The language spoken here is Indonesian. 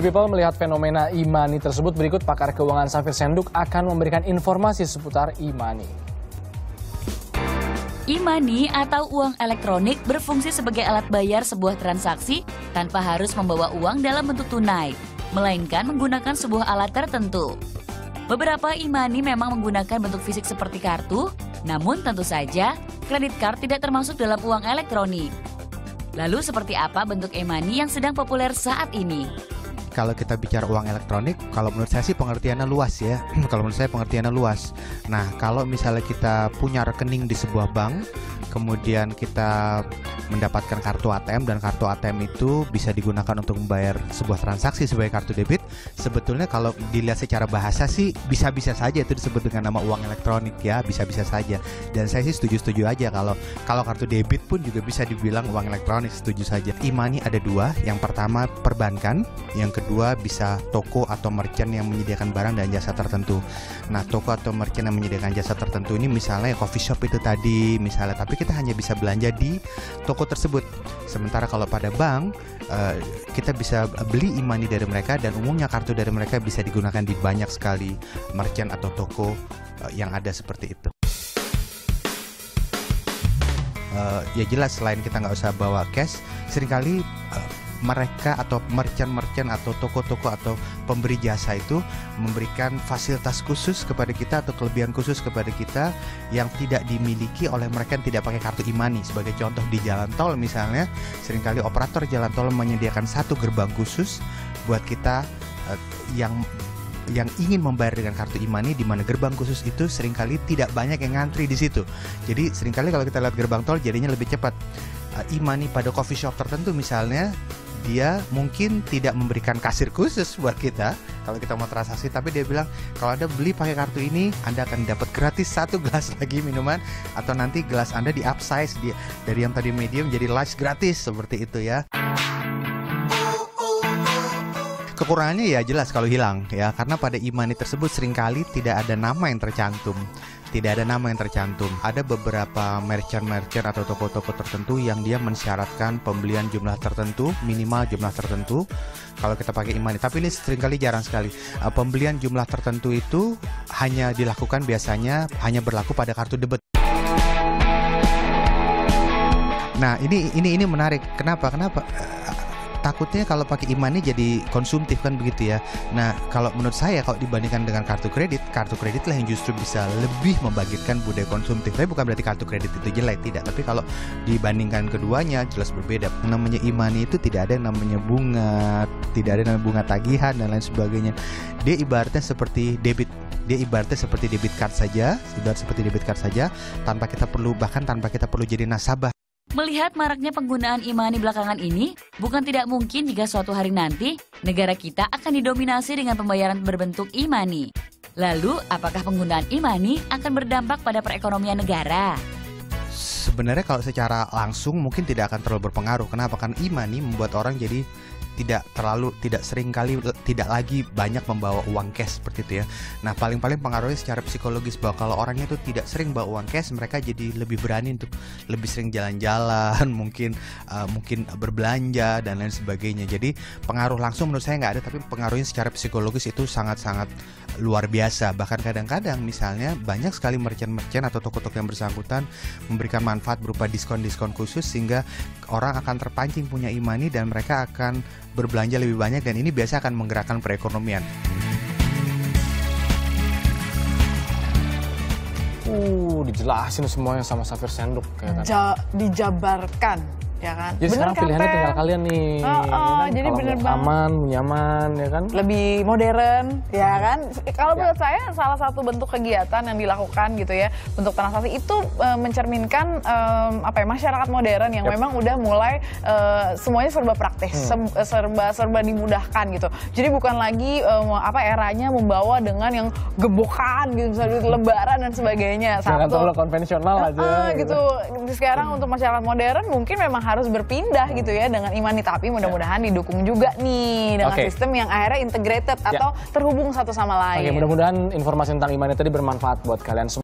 People melihat fenomena e-money tersebut, berikut pakar keuangan Safir Senduk akan memberikan informasi seputar e-money. E-money atau uang elektronik berfungsi sebagai alat bayar sebuah transaksi tanpa harus membawa uang dalam bentuk tunai, melainkan menggunakan sebuah alat tertentu. Beberapa e-money memang menggunakan bentuk fisik seperti kartu, namun tentu saja kredit card tidak termasuk dalam uang elektronik. Lalu seperti apa bentuk e-money yang sedang populer saat ini? Kalau kita bicara uang elektronik, kalau menurut saya sih pengertiannya luas ya. Nah, kalau misalnya kita punya rekening di sebuah bank, kemudian kita mendapatkan kartu ATM, dan kartu ATM itu bisa digunakan untuk membayar sebuah transaksi sebagai kartu debit, sebetulnya kalau dilihat secara bahasa sih bisa-bisa saja itu disebut dengan nama uang elektronik ya, bisa-bisa saja. Dan saya sih setuju-setuju aja kalau kartu debit pun juga bisa dibilang uang elektronik, setuju saja. E-money ada dua, yang pertama perbankan, yang kedua bisa toko atau merchant yang menyediakan barang dan jasa tertentu. Nah, toko atau merchant yang menyediakan jasa tertentu ini misalnya coffee shop itu tadi misalnya, tapi kita hanya bisa belanja di toko tersebut. Sementara kalau pada bank, kita bisa beli e-money dari mereka, dan umumnya kartu dari mereka bisa digunakan di banyak sekali merchant atau toko yang ada seperti itu. Ya jelas, selain kita nggak usah bawa cash, seringkali mereka atau merchant atau toko-toko atau pemberi jasa itu memberikan fasilitas khusus kepada kita atau kelebihan khusus kepada kita yang tidak dimiliki oleh mereka yang tidak pakai kartu e-money. Sebagai contoh, di jalan tol misalnya, seringkali operator jalan tol menyediakan satu gerbang khusus buat kita yang ingin membayar dengan kartu e-money, di mana gerbang khusus itu seringkali tidak banyak yang ngantri di situ. Jadi seringkali kalau kita lihat gerbang tol jadinya lebih cepat. E-money pada coffee shop tertentu misalnya, dia mungkin tidak memberikan kasir khusus buat kita kalau kita mau transaksi, tapi dia bilang kalau Anda beli pakai kartu ini, Anda akan dapat gratis satu gelas lagi minuman, atau nanti gelas Anda di upsize dari yang tadi medium jadi large gratis, seperti itu ya. Kekurangannya ya jelas kalau hilang ya, karena pada e-money tersebut seringkali tidak ada nama yang tercantum. Ada beberapa merchant atau toko-toko tertentu yang dia mensyaratkan pembelian jumlah tertentu, minimal jumlah tertentu kalau kita pakai e-money, tapi ini seringkali jarang sekali. Pembelian jumlah tertentu itu hanya dilakukan biasanya hanya berlaku pada kartu debit. Nah, ini menarik. Kenapa? Takutnya kalau pakai e-money jadi konsumtif kan begitu ya. Nah, kalau menurut saya kalau dibandingkan dengan kartu kredit lah yang justru bisa lebih membangkitkan budaya konsumtif. Tapi bukan berarti kartu kredit itu jelek, tidak. Tapi kalau dibandingkan keduanya jelas berbeda. Namanya e-money itu tidak ada namanya bunga, tidak ada namanya bunga tagihan dan lain sebagainya. Dia ibaratnya seperti debit card saja, tanpa kita perlu jadi nasabah. Melihat maraknya penggunaan e-money belakangan ini, bukan tidak mungkin jika suatu hari nanti negara kita akan didominasi dengan pembayaran berbentuk e-money. Lalu, apakah penggunaan e-money akan berdampak pada perekonomian negara? Sebenarnya kalau secara langsung mungkin tidak akan terlalu berpengaruh. Kenapa? Kan e-money membuat orang jadi tidak lagi banyak membawa uang cash seperti itu ya. Nah, paling pengaruhnya secara psikologis, bahwa kalau orangnya itu tidak sering bawa uang cash, mereka jadi lebih berani untuk lebih sering jalan-jalan, mungkin berbelanja dan lain sebagainya. Jadi pengaruh langsung menurut saya nggak ada, tapi pengaruhnya secara psikologis itu sangat-sangat luar biasa. Bahkan kadang-kadang misalnya banyak sekali merchant atau toko-toko yang bersangkutan memberikan manfaat berupa diskon-diskon khusus, sehingga orang akan terpancing punya e-money dan mereka akan berbelanja lebih banyak, dan ini biasa akan menggerakkan perekonomian. Dijelasin semuanya sama Safir Senduk ya kan? Dijabarkan ya kan. Jadi bener, sekarang pilihannya tinggal kalian nih. Kan? Jadi bener banget. Aman, nyaman ya kan. Lebih modern ya kan. Kalau menurut saya salah satu bentuk kegiatan yang dilakukan gitu ya, bentuk transaksi itu mencerminkan masyarakat modern yang memang udah mulai semuanya serba praktis, serba dimudahkan gitu. Jadi bukan lagi eranya membawa dengan yang gebokan gitu, misalnya lebaran dan sebagainya. Jangan terlalu konvensional aja. Gitu. Sekarang untuk masyarakat modern mungkin memang harus berpindah gitu ya dengan e-money, tapi mudah-mudahan didukung juga nih dengan sistem yang akhirnya integrated atau terhubung satu sama lain. Mudah-mudahan informasi tentang e-money tadi bermanfaat buat kalian semua.